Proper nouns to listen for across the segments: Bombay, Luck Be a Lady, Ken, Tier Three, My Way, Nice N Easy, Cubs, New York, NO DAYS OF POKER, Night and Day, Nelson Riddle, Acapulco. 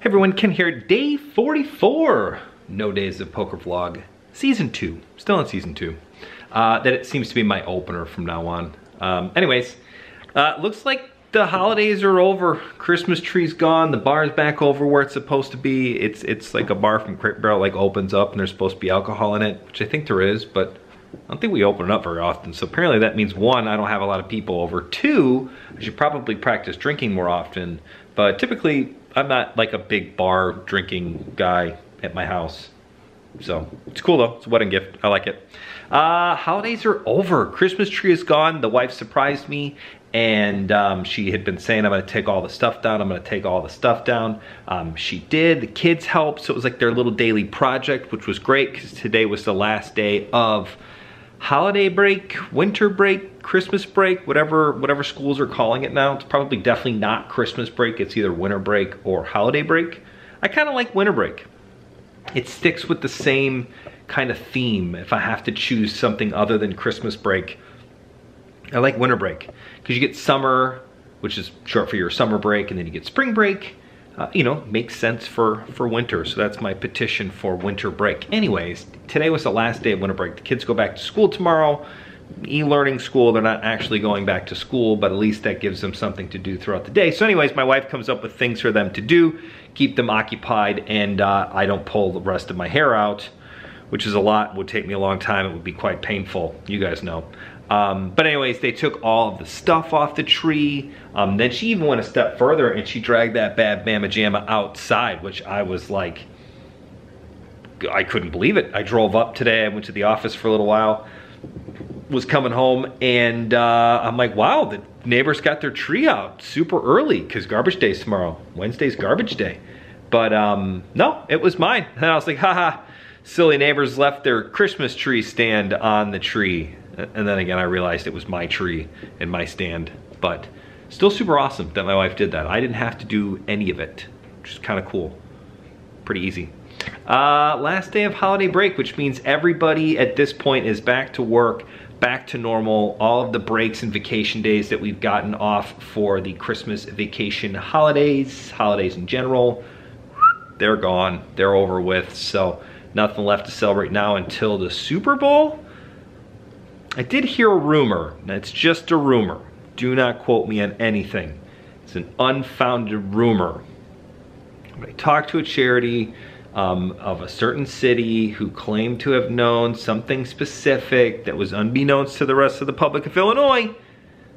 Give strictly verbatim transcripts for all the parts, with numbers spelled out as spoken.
Hey everyone, Ken here, day forty-four, no days of poker vlog, season two, still in season two. Uh, that it seems to be my opener from now on. Um, anyways, uh, looks like the holidays are over, Christmas tree's gone, the bar's back over where it's supposed to be. It's it's like a bar from Crate Barrel like opens up and there's supposed to be alcohol in it, which I think there is, but I don't think we open it up very often. So apparently that means one, I don't have a lot of people over. Two, I should probably practice drinking more often, but typically, I'm not like a big bar drinking guy at my house. So it's cool though, it's a wedding gift, I like it. Uh, holidays are over, Christmas tree is gone, the wife surprised me and um, she had been saying I'm gonna take all the stuff down, I'm gonna take all the stuff down. Um, she did, the kids helped, so it was like their little daily project, which was great because today was the last day of holiday break, winter break, Christmas break, whatever whatever schools are calling it now. It's probably definitely not Christmas break. It's either winter break or holiday break. I kind of like winter break. It sticks with the same kind of theme. If I have to choose something other than Christmas break, I like winter break because you get summer, which is short for your summer break, and then you get spring break. Uh, you know, makes sense for, for winter. So that's my petition for winter break. Anyways, today was the last day of winter break. The kids go back to school tomorrow, e-learning school. They're not actually going back to school, but at least that gives them something to do throughout the day. So anyways, my wife comes up with things for them to do, keep them occupied, and uh, I don't pull the rest of my hair out, which is a lot, would take me a long time. It would be quite painful, you guys know. Um, but anyways, they took all of the stuff off the tree. Um, then she even went a step further and she dragged that bad Mama Jamma outside, which I was like, I couldn't believe it. I drove up today, I went to the office for a little while, was coming home, and uh, I'm like, wow, the neighbors got their tree out super early because garbage day's tomorrow. Wednesday's garbage day. But um, no, it was mine. And I was like, haha, silly neighbors left their Christmas tree stand on the tree. And then again, I realized it was my tree and my stand, but still super awesome that my wife did that. I didn't have to do any of it, which is kind of cool, pretty easy. Uh, last day of holiday break, which means everybody at this point is back to work, back to normal. All of the breaks and vacation days that we've gotten off for the Christmas vacation holidays, holidays in general, they're gone, they're over with. So nothing left to celebrate now until the Super Bowl. I did hear a rumor, and it's just a rumor. Do not quote me on anything. It's an unfounded rumor. But I talked to a charity um, of a certain city who claimed to have known something specific that was unbeknownst to the rest of the public of Illinois.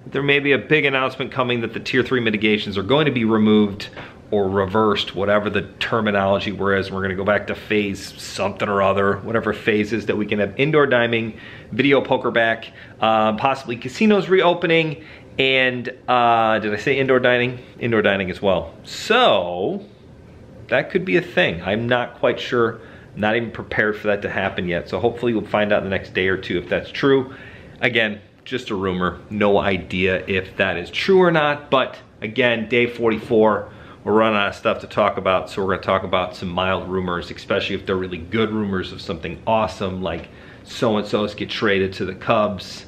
There may be a big announcement coming that the Tier Three mitigations are going to be removed or reversed, whatever the terminology we're as. We're gonna go back to phase something or other, whatever phase is that we can have indoor diming, video poker back, uh, possibly casinos reopening, and uh, did I say indoor dining? Indoor dining as well. So that could be a thing. I'm not quite sure, not even prepared for that to happen yet. So hopefully we'll find out in the next day or two if that's true. Again, just a rumor, no idea if that is true or not, but again, day forty-four, we're running out of stuff to talk about, so we're gonna talk about some mild rumors, especially if they're really good rumors of something awesome, like so-and-so's get traded to the Cubs.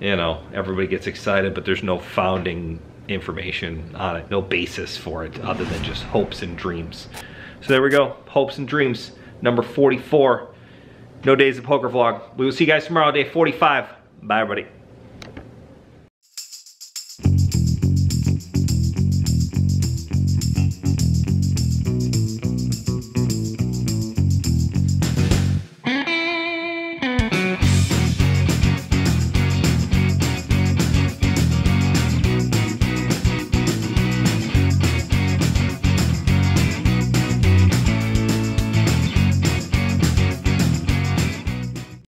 You know, everybody gets excited, but there's no founding information on it, no basis for it, other than just hopes and dreams. So there we go, hopes and dreams, number forty-four. No days of poker vlog. We will see you guys tomorrow, day forty-five. Bye, everybody.